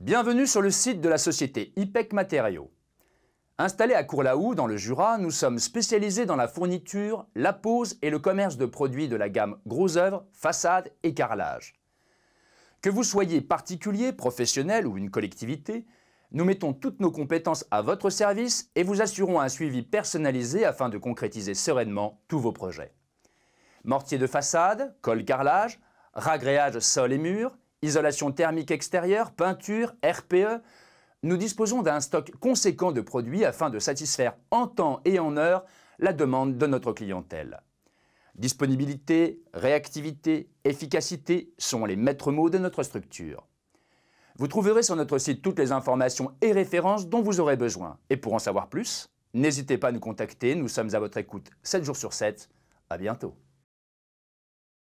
Bienvenue sur le site de la société IPEK Matériaux. Installés à Courlaoux, dans le Jura, nous sommes spécialisés dans la fourniture, la pose et le commerce de produits de la gamme gros œuvres, façades et carrelage. Que vous soyez particulier, professionnel ou une collectivité, nous mettons toutes nos compétences à votre service et vous assurons un suivi personnalisé afin de concrétiser sereinement tous vos projets. Mortier de façade, colle carrelage, ragréage sol et murs, isolation thermique extérieure, peinture, RPE, nous disposons d'un stock conséquent de produits afin de satisfaire en temps et en heure la demande de notre clientèle. Disponibilité, réactivité, efficacité sont les maîtres mots de notre structure. Vous trouverez sur notre site toutes les informations et références dont vous aurez besoin. Et pour en savoir plus, n'hésitez pas à nous contacter, nous sommes à votre écoute 7 jours sur 7. À bientôt.